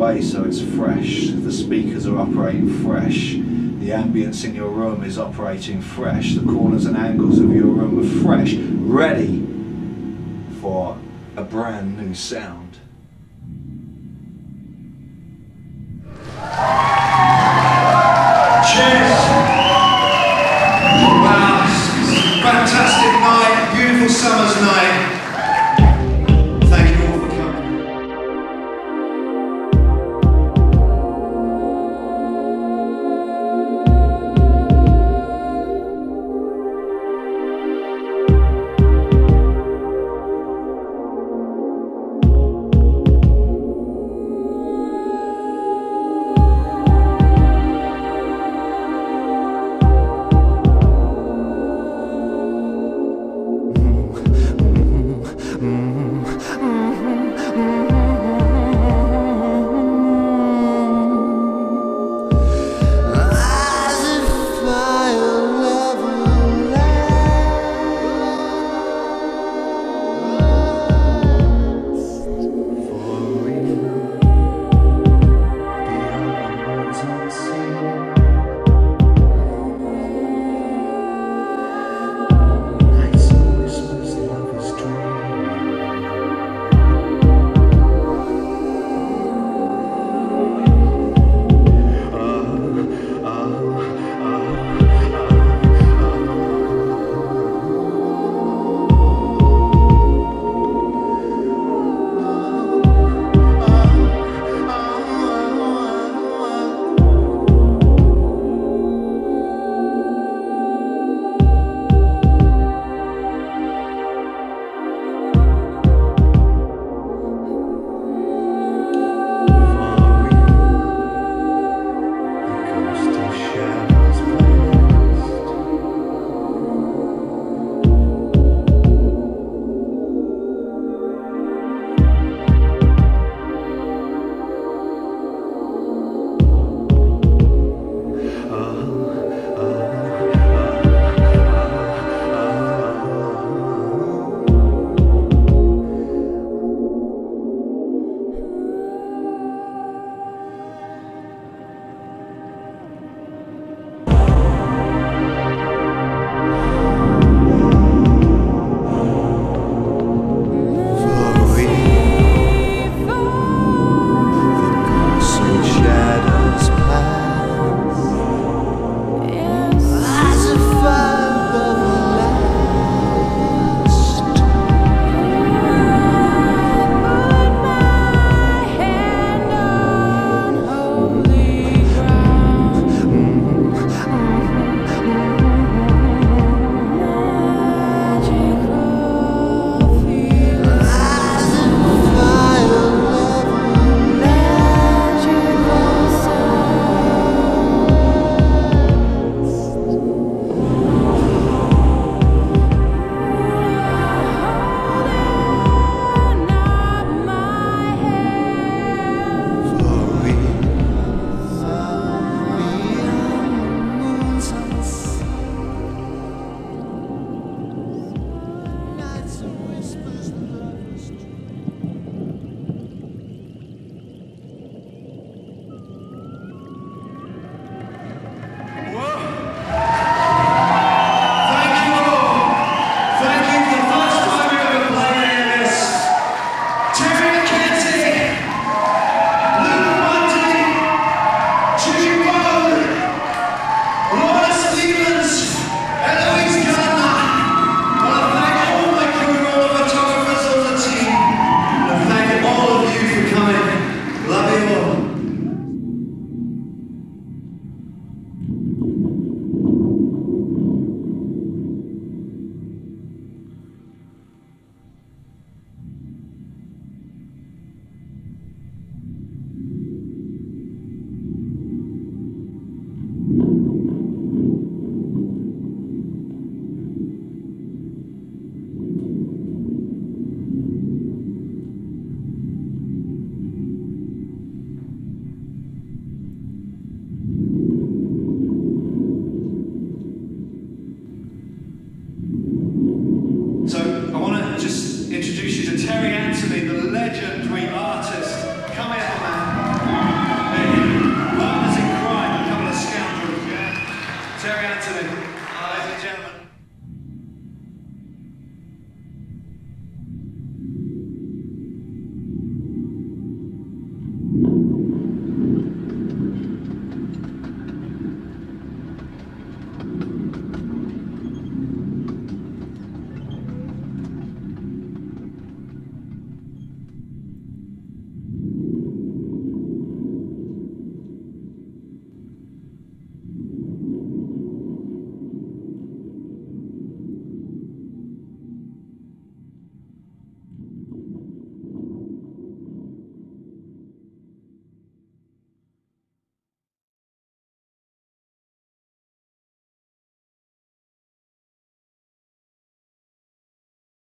away so it's fresh, the speakers are operating fresh, the ambience in your room is operating fresh, the corners and angles of your room are fresh, ready for a brand new sound.